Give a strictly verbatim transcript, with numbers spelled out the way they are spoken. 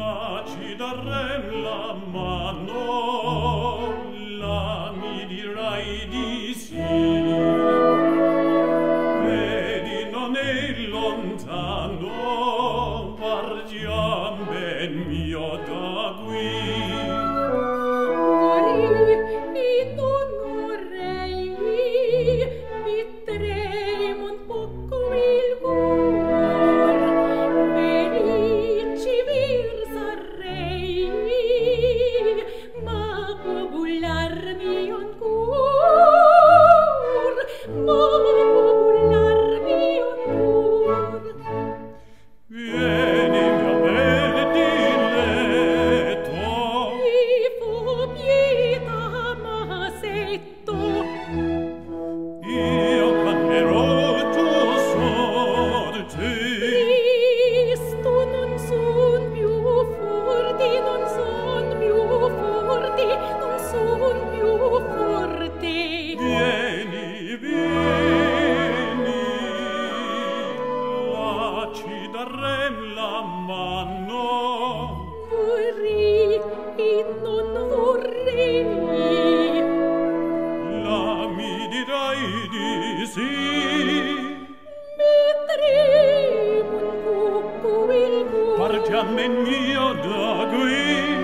nulla ci darem la mano, la mi dirai di sì. Vedi, non è lontano, partiamo ben mio da qui. Partiamo in mio da qui.